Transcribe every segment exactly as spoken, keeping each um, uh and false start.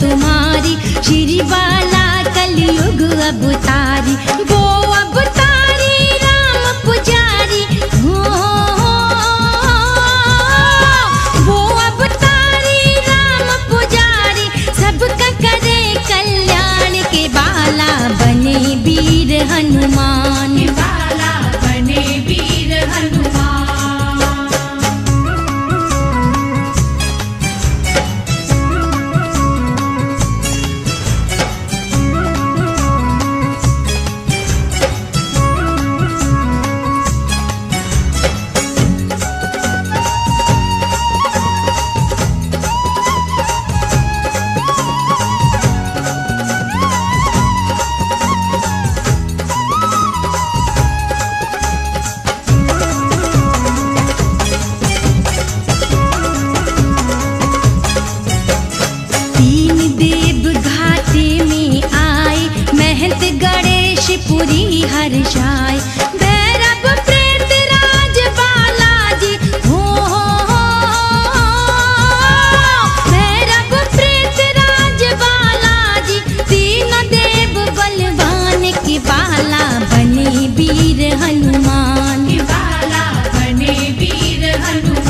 तुम्हारी श्री बाला कलयुग अवतारी। वो अवतारी राम पुजारी हो, वो अवतारी राम पुजारी सबका करे कल्याण के बाला बने वीर हनुमान। पूरी हर जाए भैरव प्रेत राज बालाजी हो, भैरव प्रेत राज बालाजी तीन देव बलवान के बाला बने वीर हनुमान। बाला बने वीर हनुमान।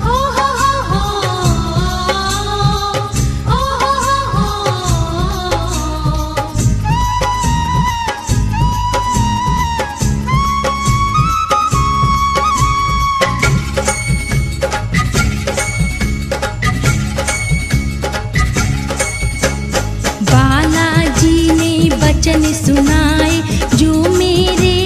ओ हो हो हो, ओ हो हो हो। सुनाए जो मेरे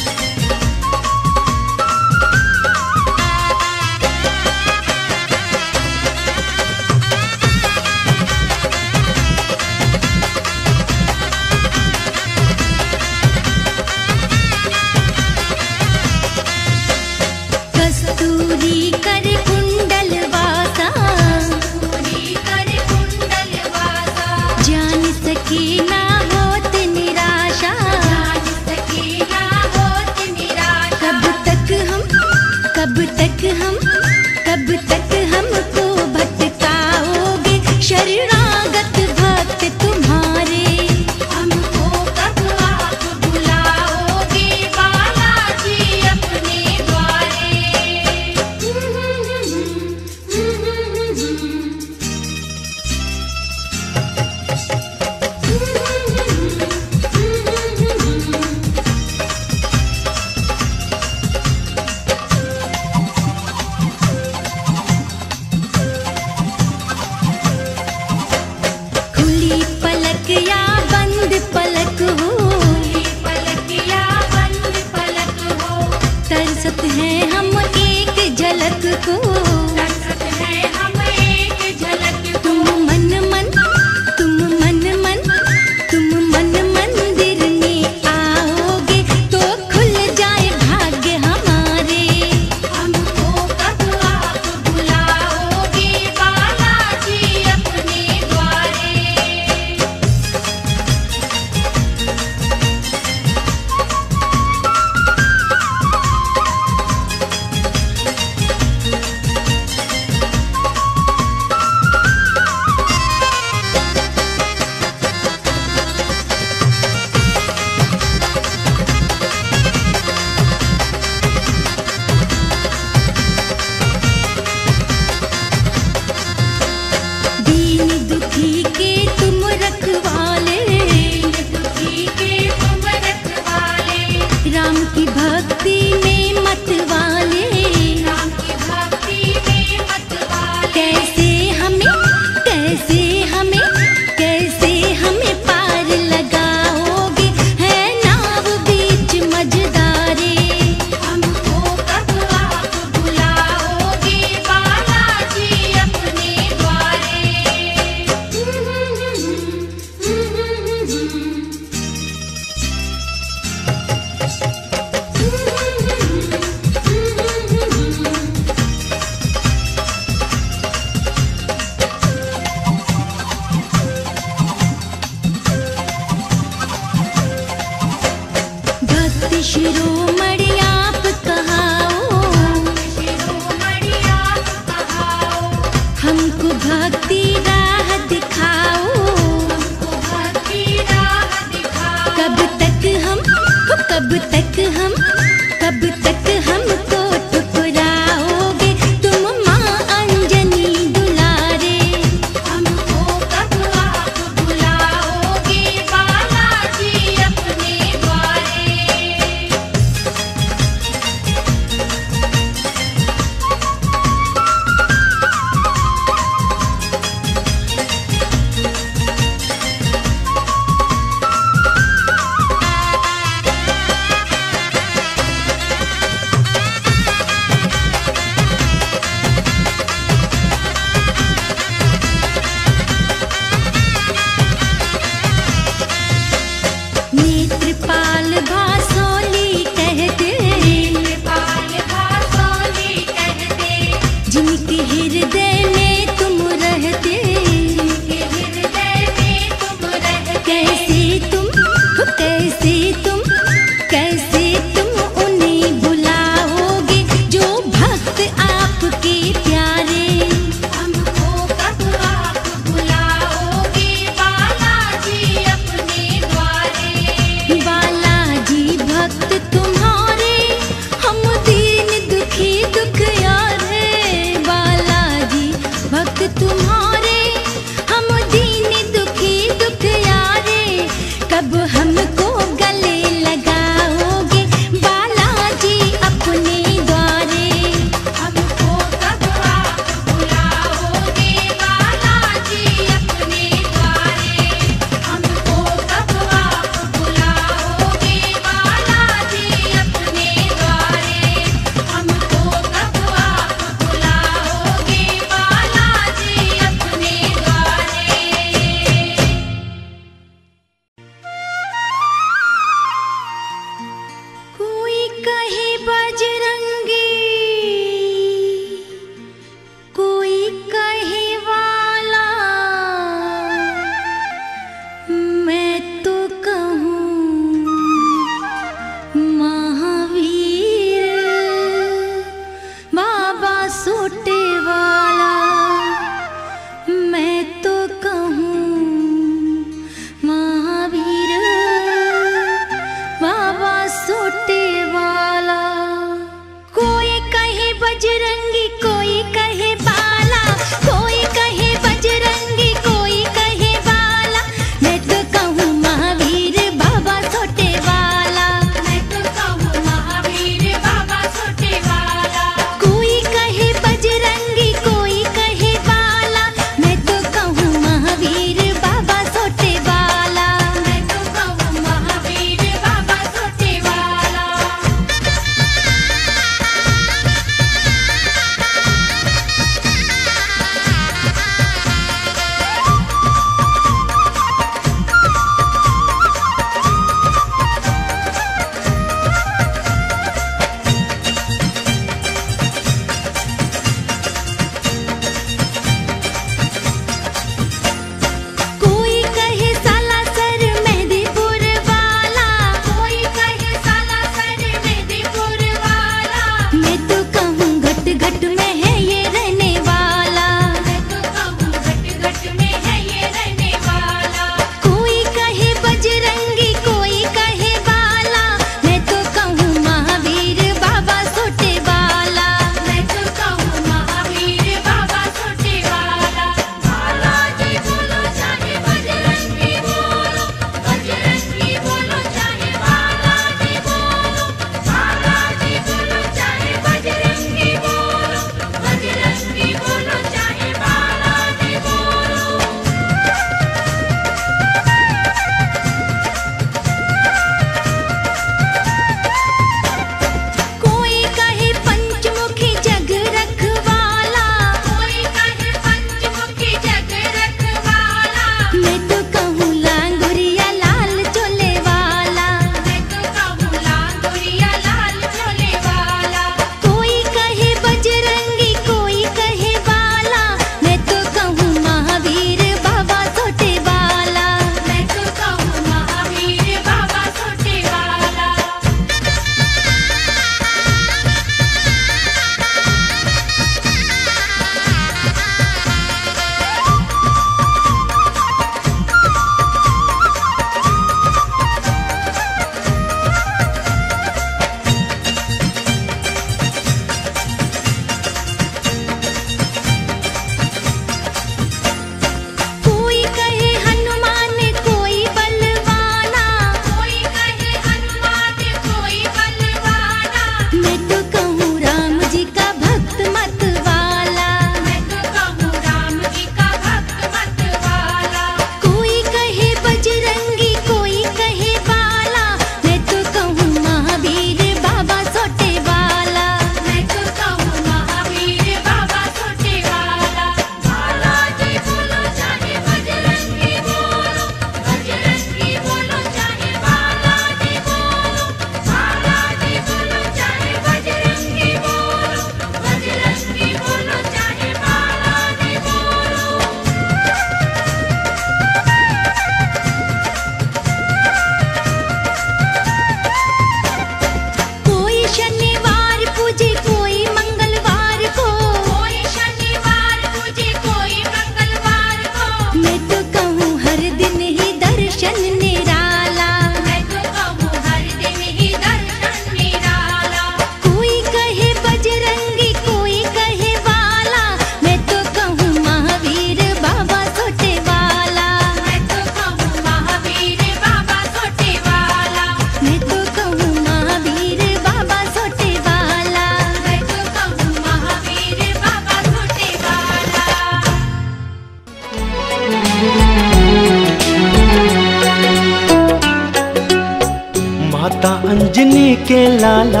माता अंजनी के लाला,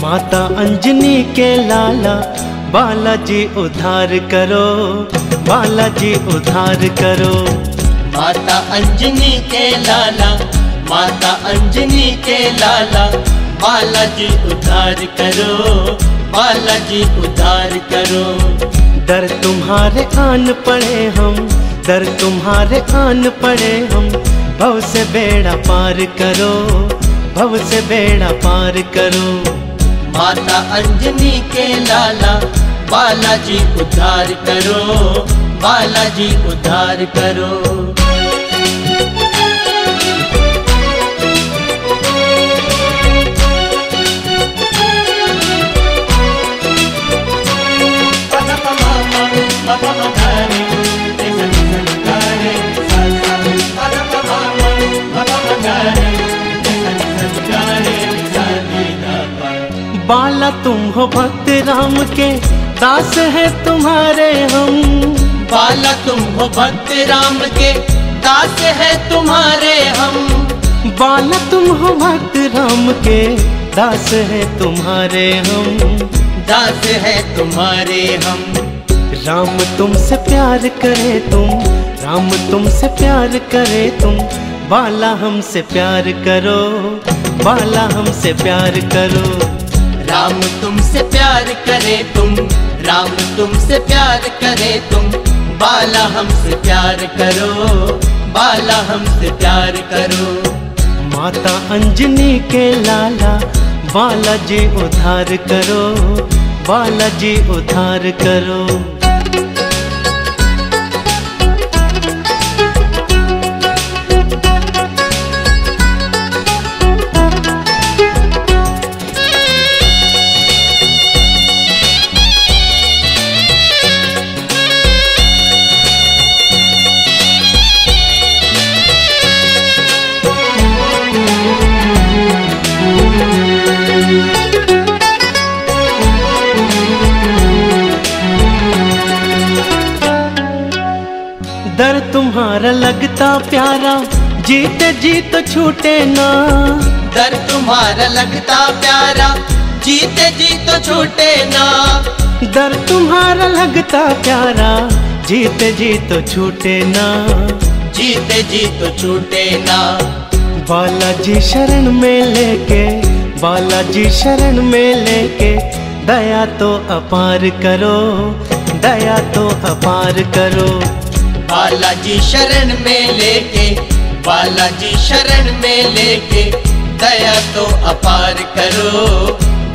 माता अंजनी के लाला, बाला जी उद्धार करो, बाला जी उद्धार करो। माता अंजनी के लाला, माता अंजनी के लाला, बाला जी उद्धार करो, बाला जी उद्धार करो। दर तुम्हारे आन पड़े हम, दर तुम्हारे आन पड़े हम, भव से बेड़ा पार करो, भव से बेड़ा पार करो। माता अंजनी के लाला, बाला जी उद्धार करो, बाला जी उद्धार करो। बाला तुम हो भक्त राम के, दास है तुम्हारे हम। बाला तुम हो भक्त राम के, दास है तुम्हारे हम। बाला तुम हो भक्त राम के, दास है तुम्हारे हम, दास है तुम्हारे हम। राम तुमसे प्यार करे तुम, राम तुमसे प्यार करे तुम, बाला हमसे प्यार करो, बाला हमसे प्यार करो। राम तुमसे प्यार करे तुम, राम तुमसे प्यार करे तुम, बाला हमसे प्यार करो, बाला हमसे प्यार करो। माता अंजनी के लाला, बाला जी उद्धार करो, बाला जी उद्धार करो। दर तुम्हारा लगता प्यारा, जीते जी तो छूटे ना। दर तुम्हारा लगता प्यारा, जीते जी तो छूटे ना। दर तुम्हारा लगता प्यारा, जीते जी तो छूटे ना, जीते जी तो छूटे ना। बाला जी शरण में लेके, बाला जी शरण में लेके, दया तो अपार करो, दया तो अपार करो। बाला जी शरण में लेके, बाला जी शरण में लेके, दया तो अपार करो,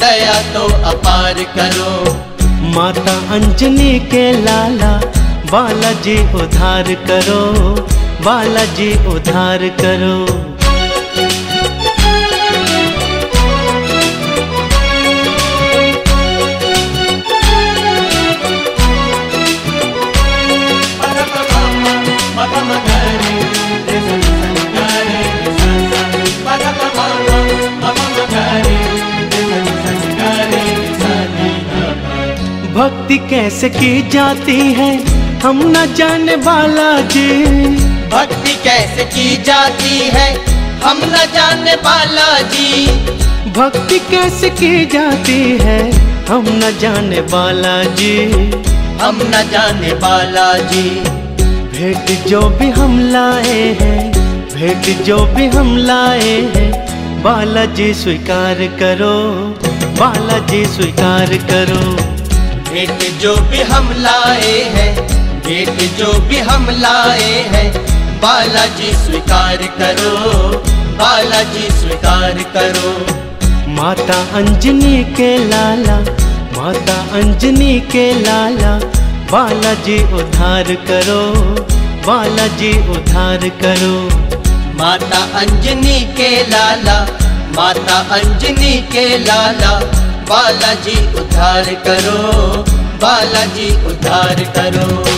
दया तो अपार करो। माता अंजनी के लाला, बाला जी उद्धार करो, बाला जी उद्धार करो। भक्ति कैसे की जाती है, हम न जाने बाला जी। भक्ति कैसे की जाती है, हम न जाने बाला जी। भक्ति कैसे की जाती है, हम न जाने बाला जी, हम न जाने बाला जी। भेंट जो भी हम लाए हैं, भेंट जो भी हम लाए हैं, बाला जी स्वीकार करो, बाला जी स्वीकार करो। भेंट जो भी हम लाए हैं, भेंट जो भी हम लाए हैं, बाला जी स्वीकार करो, बाला जी स्वीकार करो। माता अंजनी के लाला, माता अंजनी के लाला, बाला जी उद्धार करो, बाला जी उद्धार करो। माता अंजनी के लाला, माता अंजनी के लाला, बाला जी उद्धार करो, बाला जी उद्धार करो।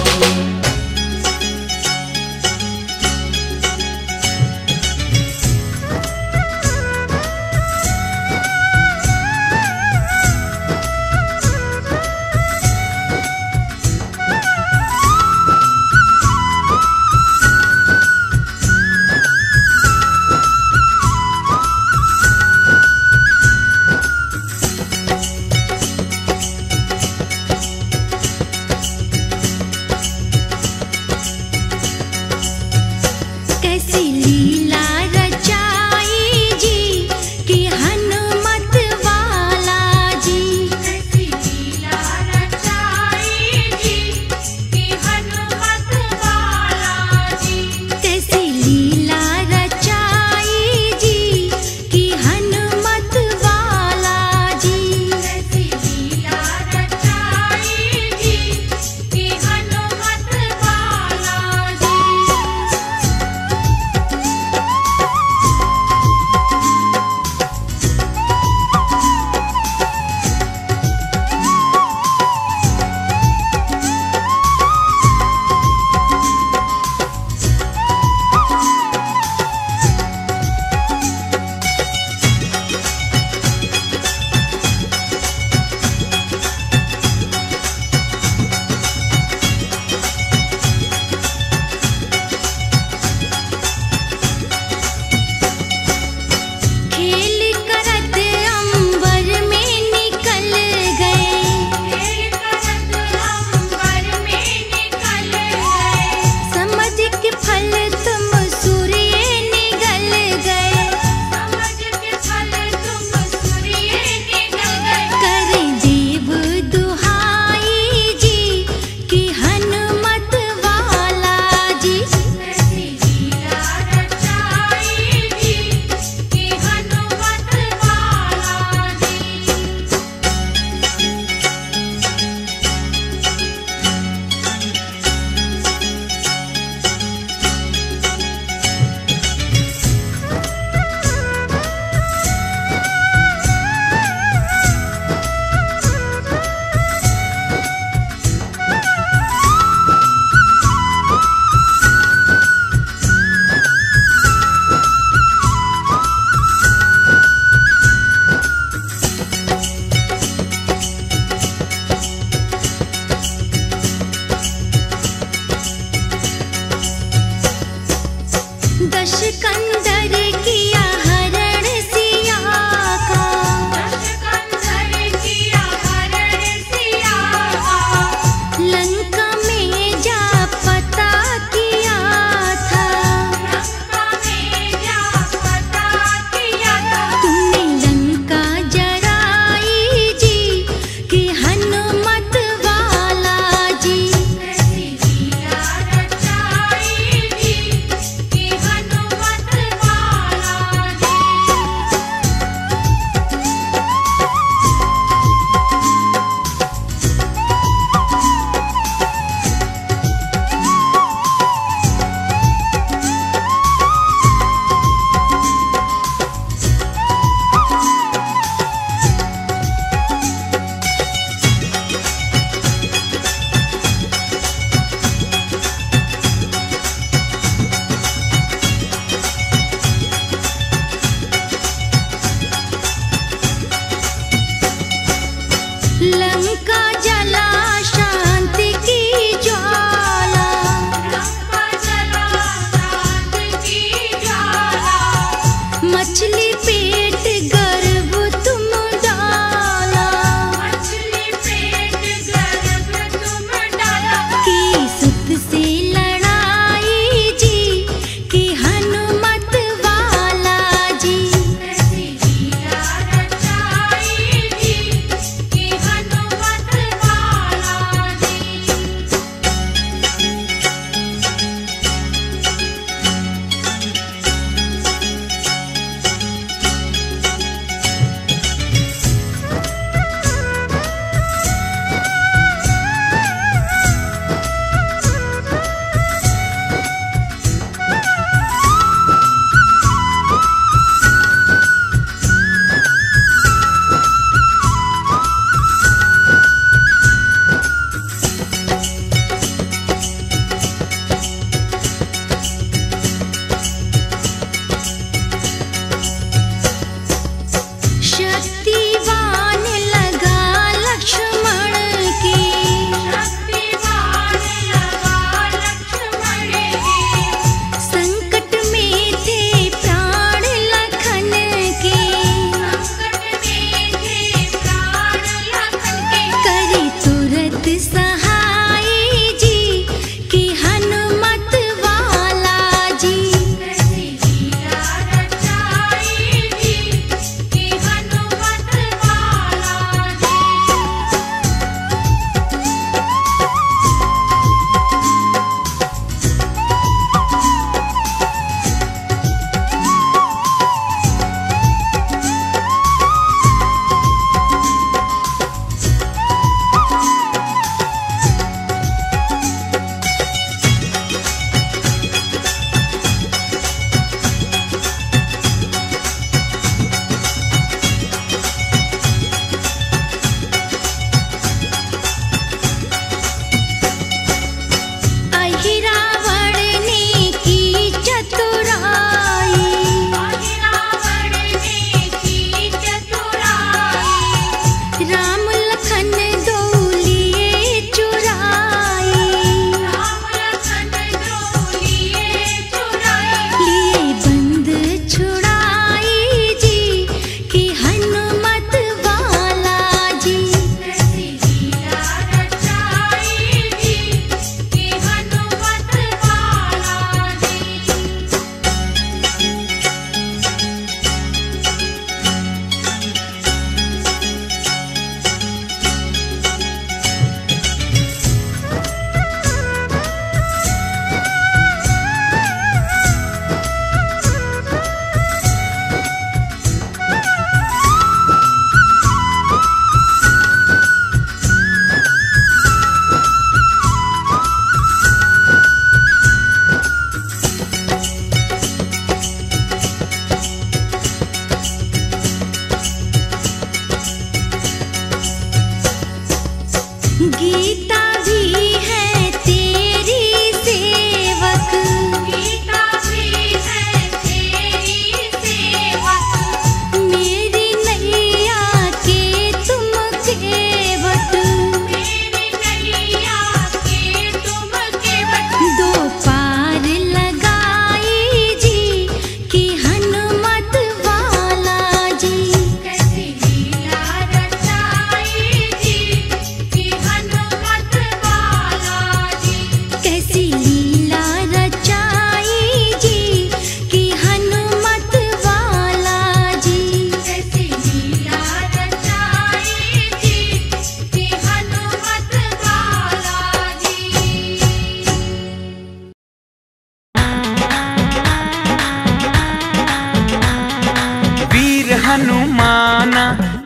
हनुमाना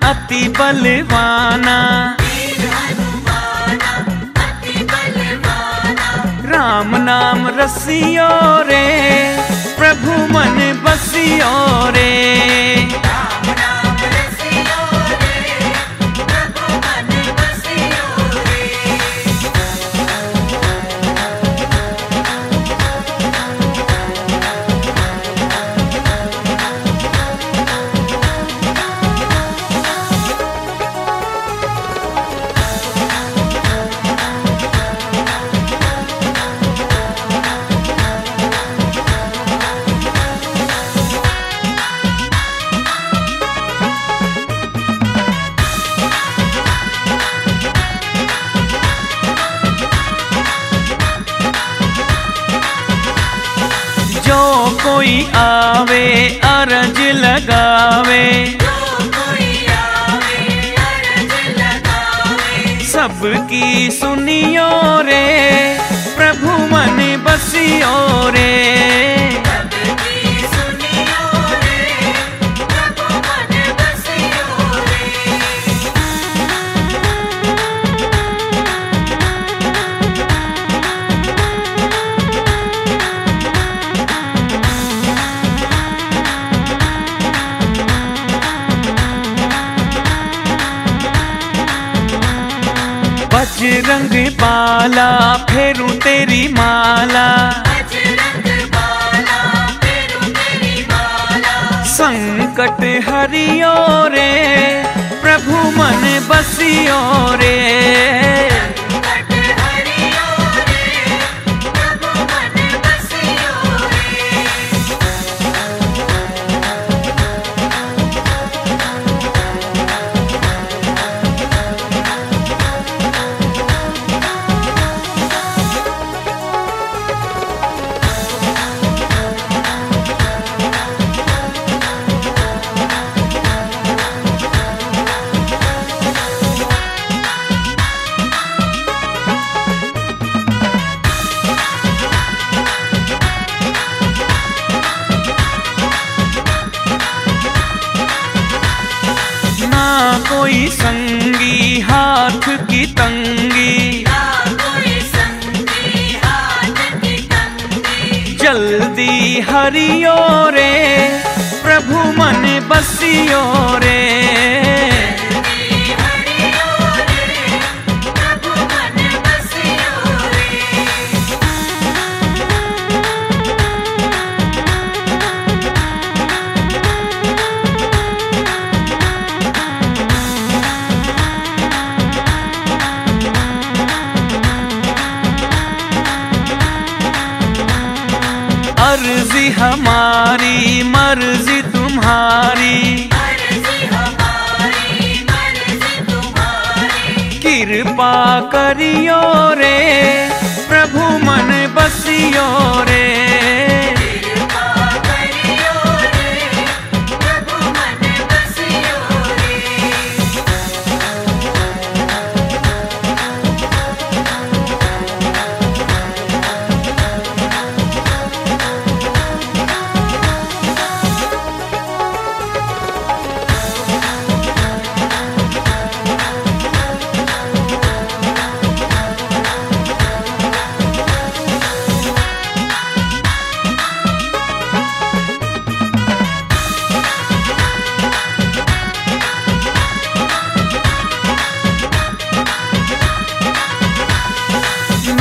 अति बलवाना, राम नाम रसियो रे प्रभु मन बसियो रे, कोई आवे अरज लगावे, सबकी सुनियो रे प्रभु मन बसियो रे, बजरंग बाला फेरू तेरी माला, बजरंग बाला फेरू तेरी माला, संकट हरियो रे प्रभु मन बसियो रे, संकट हरियो रे प्रभु मन बसियो रे। कोई संगी हाथ की तंगी, ना कोई संगी हाथ की तंगी, जल्दी हरियो रे प्रभु मन बसियो रे, अर्जी हमारी मर्जी तुम्हारी, अर्जी हमारी मर्जी तुम्हारी, कृपा करियो रे प्रभु मन बसियो रे, कृपा करियो रे प्रभु मन बसियो रे।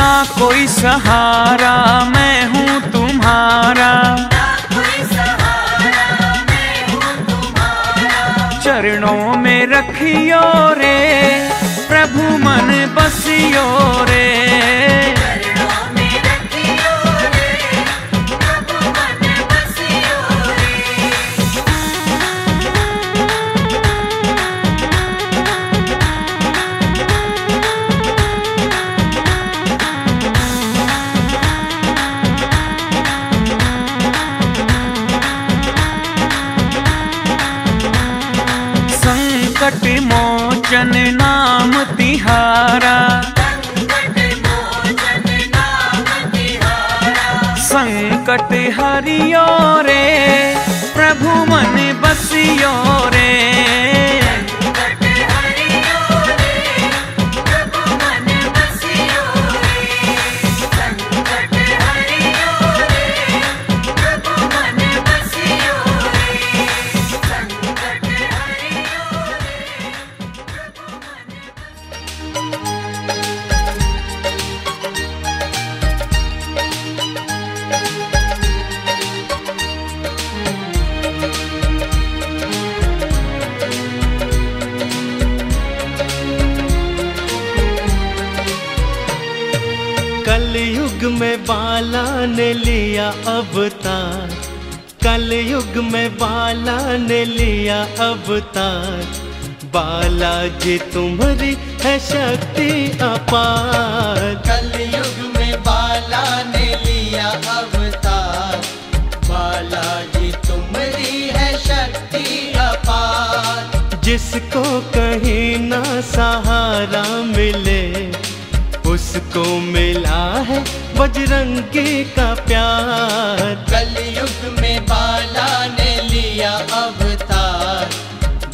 ना कोई सहारा मैं हूँ तुम्हारा, ना कोई सहारा मैं हूँ तुम्हारा, चरणों में रखियो रे प्रभु मन बसियो रे, चरणों में रखियो रे प्रभु मन बसियो रे। संकट मोचन नाम तिहारा, संकट मोचन नाम तिहारा, संकट हरियो रे प्रभु घूमन बसियो रे, बाला ने लिया अवतार। कल युग में बाला ने लिया अवतार। बाला जी तुम्हारी है शक्ति अपार। कल युग में बाला ने लिया अवतार। बाला जी तुम्हारी है शक्ति अपार। जिसको कहीं ना सहारा मिले, उसको मिला है बजरंगी का प्यार। कलयुग में बाला ने लिया अवतार।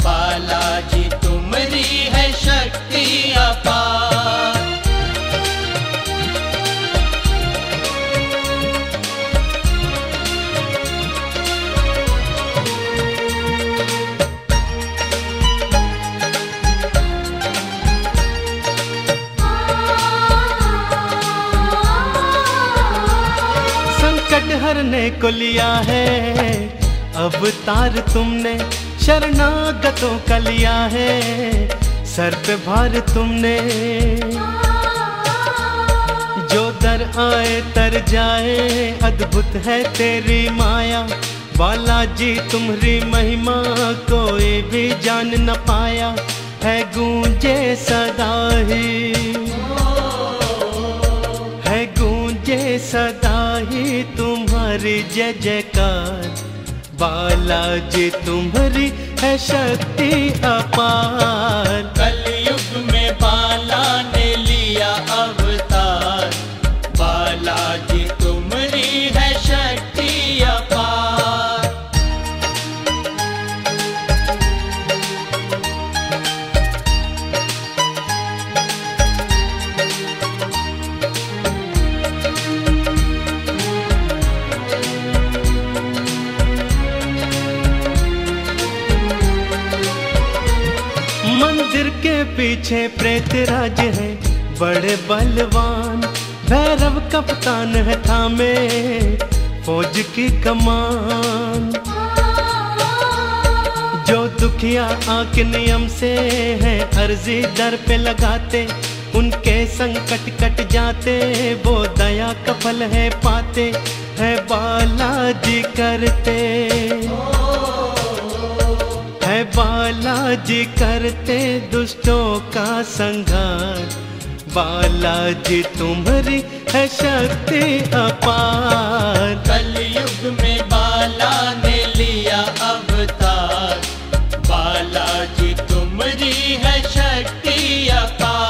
बाला जी तुम्हारी है शक्ति अपार। करने को लिया है अवतार तुमने, शरणागतों का लिया है सर पे भार तुमने। जो दर आए तर जाए, अद्भुत है तेरी माया। बाला जी तुम्हारी महिमा कोई भी जान न पाया। है गूंजे सदा ही, है गूंजे सदा ही तुम्हारी जय जयकार। बाला जी तुम्हारी है शक्ति अपार। कलयुग में बाला ने लिया अवतार। बाला जी तुम्हारी है शक्ति अपार। पीछे प्रेत राज है बड़े बलवान। भैरव कप्तान है थामे फौज की कमान। जो दुखिया आंख नियम से है अर्जी दर पे लगाते, उनके संकट कट जाते, वो दया का फल है पाते। है बाला जी करते, है बाला जी करते दुष्टों का संहार। बाला जी तुम्हारी है शक्ति अपार। कलयुग में बाला ने लिया अवतार। बाला जी तुम्हारी है शक्ति अपार।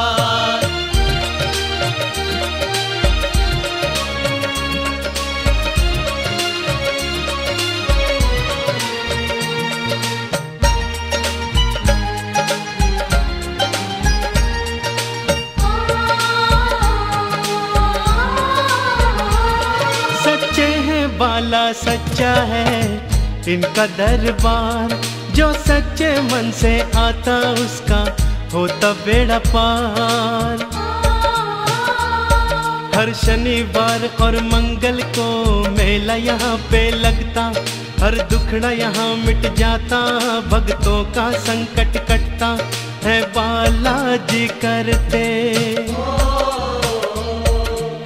बाला सच्चा है इनका दरबार। जो सच्चे मन से आता उसका होता बेड़ा पार। हर शनिवार और मंगल को मेला यहाँ पे लगता। हर दुखड़ा यहाँ मिट जाता, भक्तों का संकट कटता। है बाला जी करते,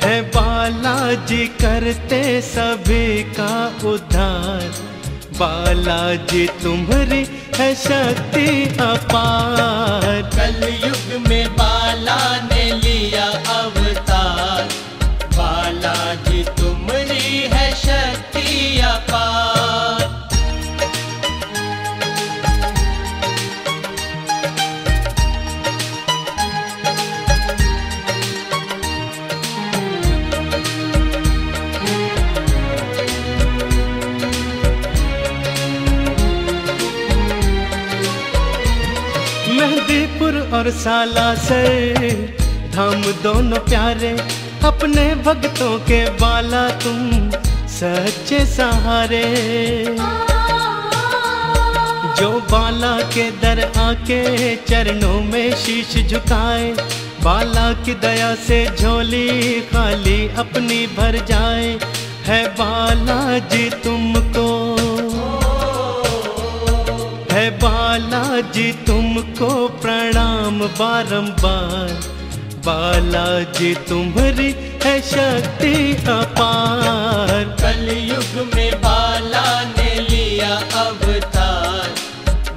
है बाला जी करते सभी का उद्धार। बाला जी तुम्हारी है शक्ति अपार। कलयुग में बाला ने लिया अवतार। बाला जी तुम्हारी है शक्ति अपार। मयूर और साला सर धाम दोनों प्यारे, अपने भक्तों के बाला तुम सच्चे सहारे। जो बाला के दर आके चरणों में शीश झुकाए, बाला की दया से झोली खाली अपनी भर जाए। है बाला जी तुमको, है बाला जी तुमको प्रणाम बारंबार। बाला जी तुम्हारी है शक्ति अपार। कलयुग में बाला ने लिया अवतार।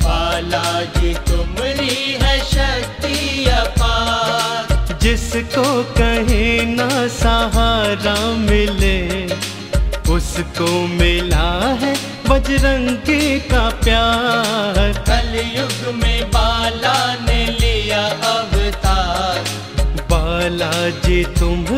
बाला जी तुम्हारी है शक्ति अपार। जिसको कहीं ना सहारा मिले, उसको मिला है बजरंगी का प्यार। कलयुग में बाला ने लिया अवतार। बाला जी तुम